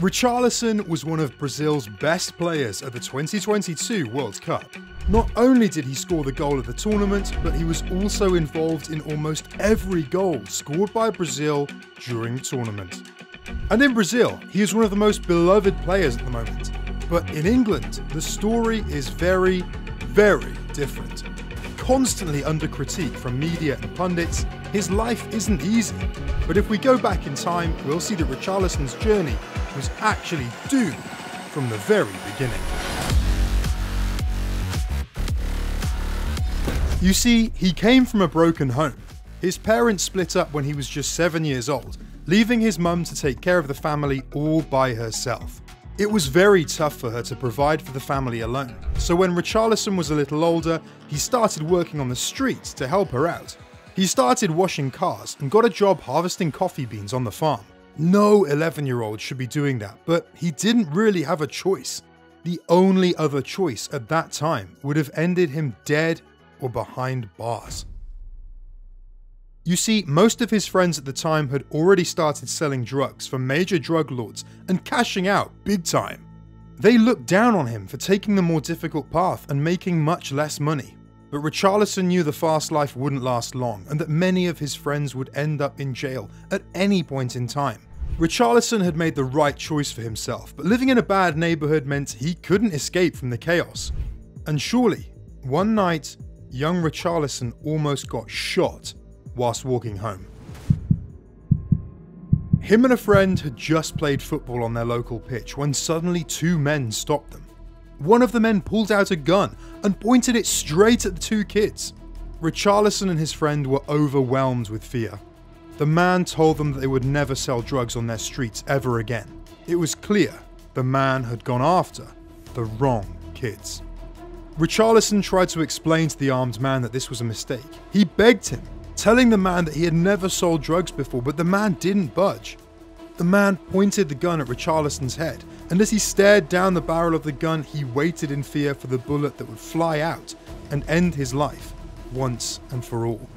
Richarlison was one of Brazil's best players at the 2022 World Cup. Not only did he score the goal of the tournament, but he was also involved in almost every goal scored by Brazil during the tournament. And in Brazil, he is one of the most beloved players at the moment. But in England, the story is very, very different. Constantly under critique from media and pundits, his life isn't easy. But if we go back in time, we'll see that Richarlison's journey was actually doomed from the very beginning. You see, he came from a broken home. His parents split up when he was just 7 years old, leaving his mum to take care of the family all by herself. It was very tough for her to provide for the family alone, so when Richarlison was a little older, he started working on the streets to help her out. He started washing cars and got a job harvesting coffee beans on the farm. No 11-year-old should be doing that, but he didn't really have a choice. The only other choice at that time would have ended him dead or behind bars. You see, most of his friends at the time had already started selling drugs for major drug lords and cashing out big time. They looked down on him for taking the more difficult path and making much less money. But Richarlison knew the fast life wouldn't last long and that many of his friends would end up in jail at any point in time. Richarlison had made the right choice for himself, but living in a bad neighborhood meant he couldn't escape from the chaos. And surely, one night, young Richarlison almost got shot whilst walking home. Him and a friend had just played football on their local pitch when suddenly two men stopped them. One of the men pulled out a gun and pointed it straight at the two kids. Richarlison and his friend were overwhelmed with fear. The man told them that they would never sell drugs on their streets ever again. It was clear the man had gone after the wrong kids. Richarlison tried to explain to the armed man that this was a mistake. He begged him, telling the man that he had never sold drugs before, but the man didn't budge. The man pointed the gun at Richarlison's head, and as he stared down the barrel of the gun, he waited in fear for the bullet that would fly out and end his life once and for all.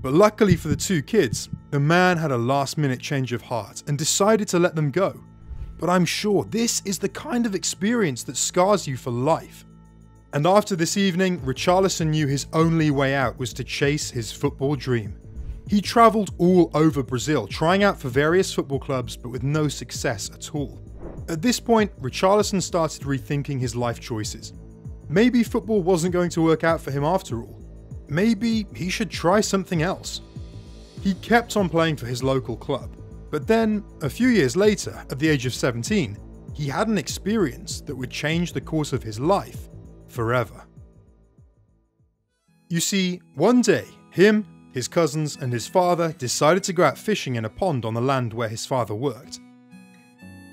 But luckily for the two kids, the man had a last-minute change of heart and decided to let them go. But I'm sure this is the kind of experience that scars you for life. And after this evening, Richarlison knew his only way out was to chase his football dream. He travelled all over Brazil, trying out for various football clubs, but with no success at all. At this point, Richarlison started rethinking his life choices. Maybe football wasn't going to work out for him after all. Maybe he should try something else. He kept on playing for his local club, but then, a few years later, at the age of 17, he had an experience that would change the course of his life forever. You see, one day, him, his cousins, and his father decided to go out fishing in a pond on the land where his father worked.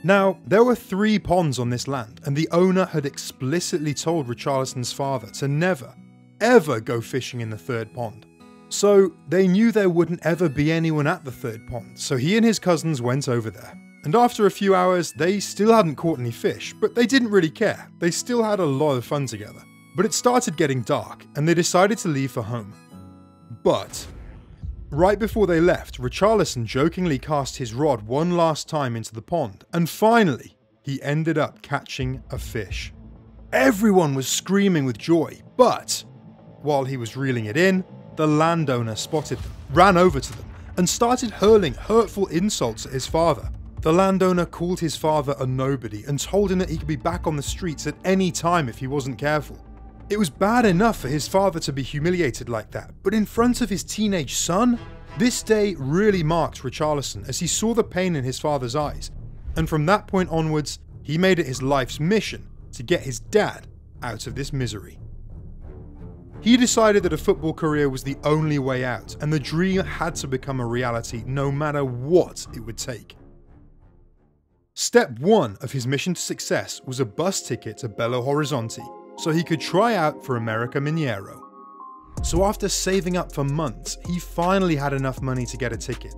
Now, there were three ponds on this land, and the owner had explicitly told Richarlison's father to never, ever go fishing in the third pond. So they knew there wouldn't ever be anyone at the third pond, so he and his cousins went over there. And after a few hours, they still hadn't caught any fish, but they didn't really care. They still had a lot of fun together. But it started getting dark, and they decided to leave for home. But right before they left, Richarlison jokingly cast his rod one last time into the pond, and finally, he ended up catching a fish. Everyone was screaming with joy, but while he was reeling it in, the landowner spotted them, ran over to them, and started hurling hurtful insults at his father. The landowner called his father a nobody and told him that he could be back on the streets at any time if he wasn't careful. It was bad enough for his father to be humiliated like that, but in front of his teenage son? This day really marked Richarlison as he saw the pain in his father's eyes, and from that point onwards, he made it his life's mission to get his dad out of this misery. He decided that a football career was the only way out, and the dream had to become a reality no matter what it would take. Step one of his mission to success was a bus ticket to Belo Horizonte, so he could try out for América Mineiro. So after saving up for months, he finally had enough money to get a ticket.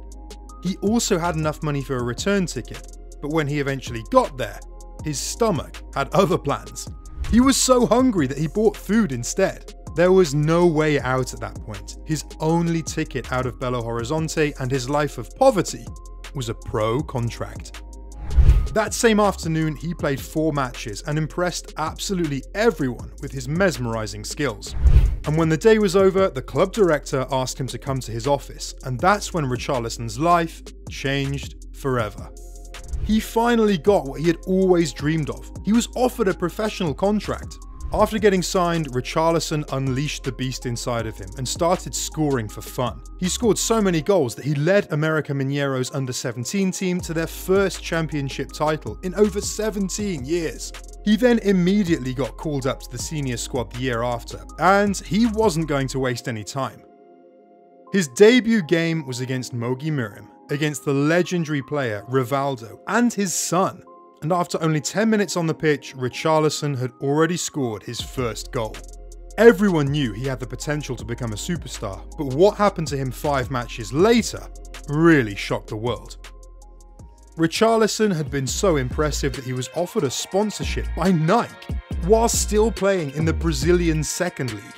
He also had enough money for a return ticket, but when he eventually got there, his stomach had other plans. He was so hungry that he bought food instead. There was no way out at that point. His only ticket out of Belo Horizonte and his life of poverty was a pro contract. That same afternoon, he played 4 matches and impressed absolutely everyone with his mesmerizing skills. And when the day was over, the club director asked him to come to his office, and that's when Richarlison's life changed forever. He finally got what he had always dreamed of. He was offered a professional contract. After getting signed, Richarlison unleashed the beast inside of him and started scoring for fun. He scored so many goals that he led América Mineiro's under-17 team to their first championship title in over 17 years. He then immediately got called up to the senior squad the year after, and he wasn't going to waste any time. His debut game was against Mogi Mirim, against the legendary player Rivaldo and his son. And after only 10 minutes on the pitch, Richarlison had already scored his first goal. Everyone knew he had the potential to become a superstar, but what happened to him 5 matches later really shocked the world. Richarlison had been so impressive that he was offered a sponsorship by Nike while still playing in the Brazilian Second League.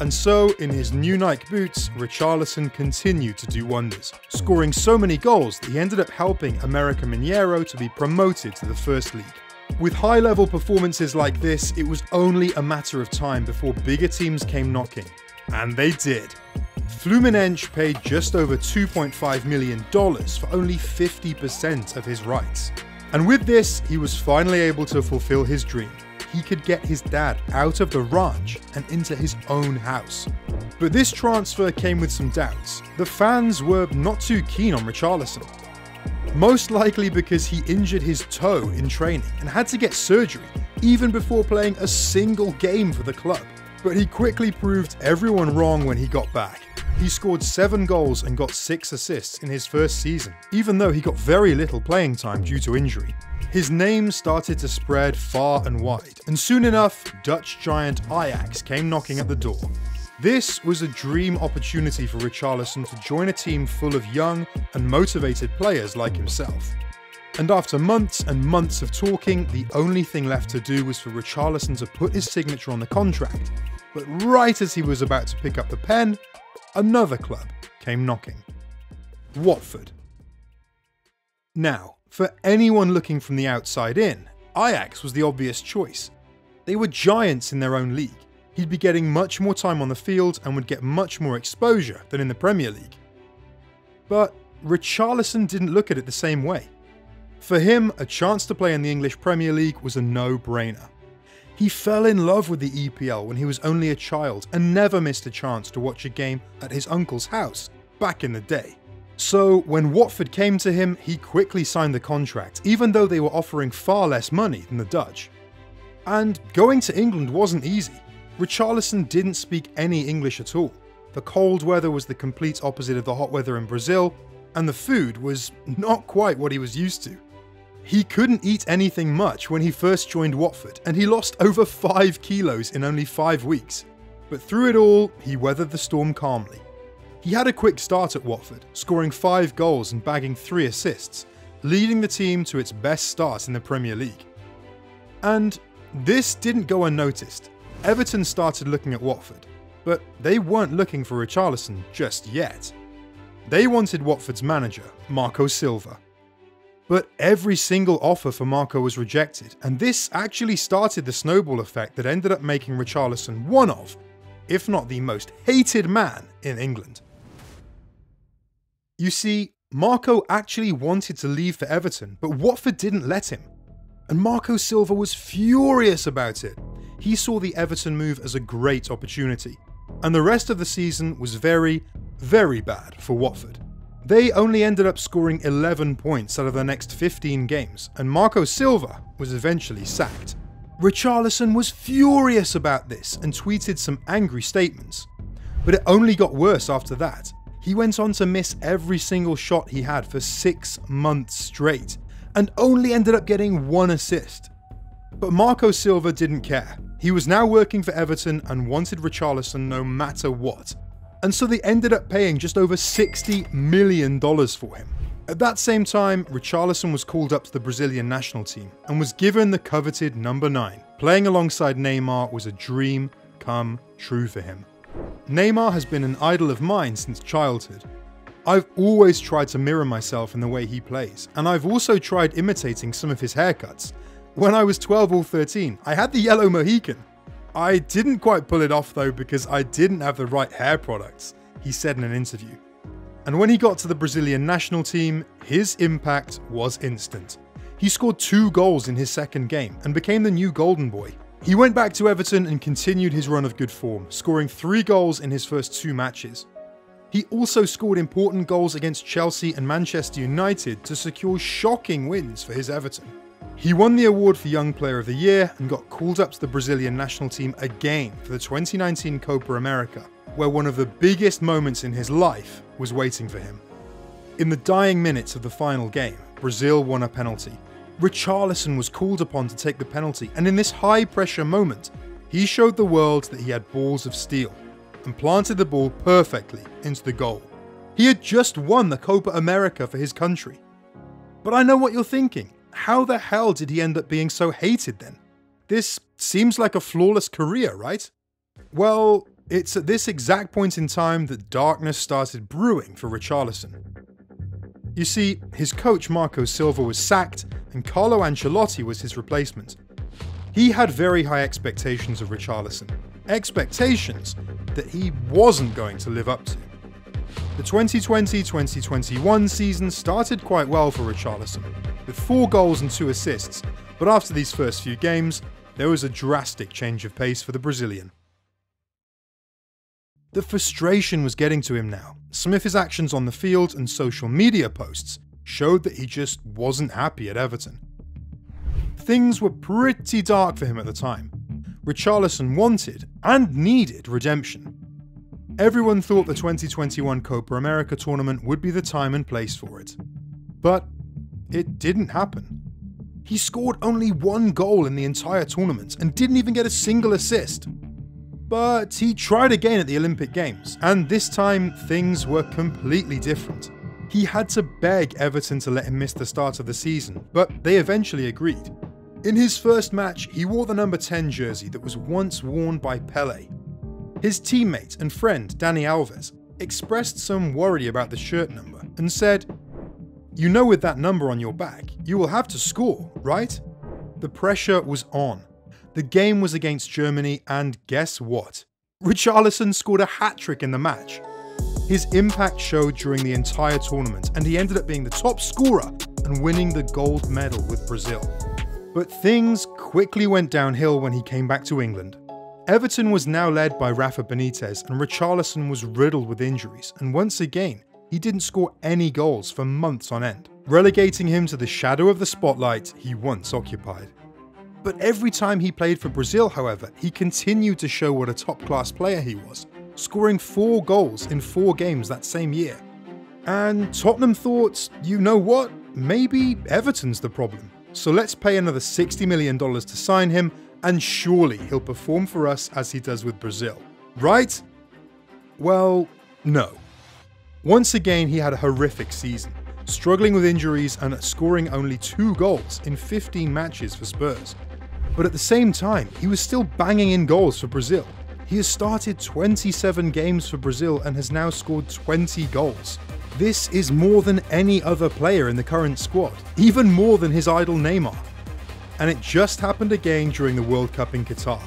And so, in his new Nike boots, Richarlison continued to do wonders, scoring so many goals that he ended up helping América Mineiro to be promoted to the First League. With high-level performances like this, it was only a matter of time before bigger teams came knocking. And they did. Fluminense paid just over $2.5 million for only 50% of his rights. And with this, he was finally able to fulfill his dream. He could get his dad out of the ranch and into his own house. But this transfer came with some doubts. The fans were not too keen on Richarlison, most likely because he injured his toe in training and had to get surgery even before playing a single game for the club. But he quickly proved everyone wrong when he got back. He scored 7 goals and got 6 assists in his first season, even though he got very little playing time due to injury. His name started to spread far and wide, and soon enough, Dutch giant Ajax came knocking at the door. This was a dream opportunity for Richarlison to join a team full of young and motivated players like himself. And after months and months of talking, the only thing left to do was for Richarlison to put his signature on the contract. But right as he was about to pick up the pen, another club came knocking. Watford. Now, for anyone looking from the outside in, Ajax was the obvious choice. They were giants in their own league. He'd be getting much more time on the field and would get much more exposure than in the Premier League. But Richarlison didn't look at it the same way. For him, a chance to play in the English Premier League was a no-brainer. He fell in love with the EPL when he was only a child and never missed a chance to watch a game at his uncle's house back in the day. So when Watford came to him, he quickly signed the contract, even though they were offering far less money than the Dutch. And going to England wasn't easy. Richarlison didn't speak any English at all. The cold weather was the complete opposite of the hot weather in Brazil, and the food was not quite what he was used to. He couldn't eat anything much when he first joined Watford, and he lost over 5 kilos in only 5 weeks. But through it all, he weathered the storm calmly. He had a quick start at Watford, scoring 5 goals and bagging 3 assists, leading the team to its best start in the Premier League. And this didn't go unnoticed. Everton started looking at Watford, but they weren't looking for Richarlison just yet. They wanted Watford's manager, Marco Silva. But every single offer for Marco was rejected, and this actually started the snowball effect that ended up making Richarlison one of, if not the most hated man in England. You see, Marco actually wanted to leave for Everton, but Watford didn't let him. And Marco Silva was furious about it. He saw the Everton move as a great opportunity, and the rest of the season was very, very bad for Watford. They only ended up scoring 11 points out of the next 15 games, and Marco Silva was eventually sacked. Richarlison was furious about this and tweeted some angry statements. But it only got worse after that. He went on to miss every single shot he had for 6 months straight, and only ended up getting 1 assist. But Marco Silva didn't care. He was now working for Everton and wanted Richarlison no matter what. And so they ended up paying just over $60 million for him. At that same time, Richarlison was called up to the Brazilian national team and was given the coveted number 9. Playing alongside Neymar was a dream come true for him. Neymar has been an idol of mine since childhood, I've always tried to mirror myself in the way he plays, and I've also tried imitating some of his haircuts. When I was 12 or 13, I had the yellow Mohican. I didn't quite pull it off though because I didn't have the right hair products, he said in an interview. And when he got to the Brazilian national team, his impact was instant. He scored 2 goals in his second game and became the new golden boy. He went back to Everton and continued his run of good form, scoring 3 goals in his first 2 matches. He also scored important goals against Chelsea and Manchester United to secure shocking wins for his Everton. He won the award for Young Player of the Year and got called up to the Brazilian national team again for the 2019 Copa America, where one of the biggest moments in his life was waiting for him. In the dying minutes of the final game, Brazil won a penalty. Richarlison was called upon to take the penalty, and in this high-pressure moment, he showed the world that he had balls of steel and planted the ball perfectly into the goal. He had just won the Copa America for his country. But I know what you're thinking. How the hell did he end up being so hated then? This seems like a flawless career, right? Well, it's at this exact point in time that darkness started brewing for Richarlison. You see, his coach Marco Silva was sacked and Carlo Ancelotti was his replacement. He had very high expectations of Richarlison. Expectations that he wasn't going to live up to. The 2020-2021 season started quite well for Richarlison, with 4 goals and 2 assists, but after these first few games, there was a drastic change of pace for the Brazilian. The frustration was getting to him now. Some of his actions on the field and social media posts showed that he just wasn't happy at Everton. Things were pretty dark for him at the time. Richarlison wanted and needed redemption. Everyone thought the 2021 Copa America tournament would be the time and place for it. But it didn't happen. He scored only 1 goal in the entire tournament and didn't even get a single assist. But he tried again at the Olympic Games, and this time things were completely different. He had to beg Everton to let him miss the start of the season, but they eventually agreed. In his first match, he wore the number 10 jersey that was once worn by Pelé. His teammate and friend, Dani Alves, expressed some worry about the shirt number and said, "You know, with that number on your back, you will have to score, right?" The pressure was on. The game was against Germany, and guess what? Richarlison scored a hat-trick in the match. His impact showed during the entire tournament, and he ended up being the top scorer and winning the gold medal with Brazil. But things quickly went downhill when he came back to England. Everton was now led by Rafa Benitez, and Richarlison was riddled with injuries, and once again, he didn't score any goals for months on end, relegating him to the shadow of the spotlight he once occupied. But every time he played for Brazil, however, he continued to show what a top-class player he was, scoring 4 goals in 4 games that same year. And Tottenham thought, you know what, maybe Everton's the problem. So let's pay another $60 million to sign him, and surely he'll perform for us as he does with Brazil, right? Well, no. Once again, he had a horrific season, struggling with injuries and scoring only 2 goals in 15 matches for Spurs. But at the same time, he was still banging in goals for Brazil. He has started 27 games for Brazil and has now scored 20 goals. This is more than any other player in the current squad, even more than his idol Neymar. And it just happened again during the World Cup in Qatar.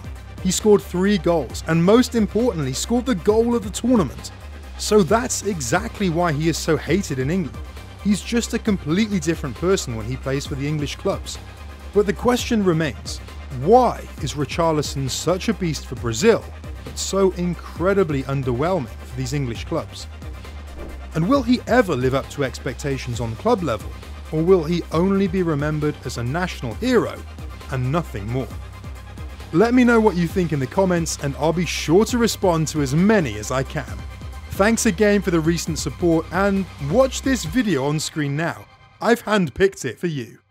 He scored 3 goals and, most importantly, scored the goal of the tournament. So that's exactly why he is so hated in England. He's just a completely different person when he plays for the English clubs. But the question remains, why is Richarlison such a beast for Brazil, but so incredibly underwhelming for these English clubs? And will he ever live up to expectations on club level, or will he only be remembered as a national hero and nothing more? Let me know what you think in the comments, and I'll be sure to respond to as many as I can. Thanks again for the recent support, and watch this video on screen now. I've handpicked it for you.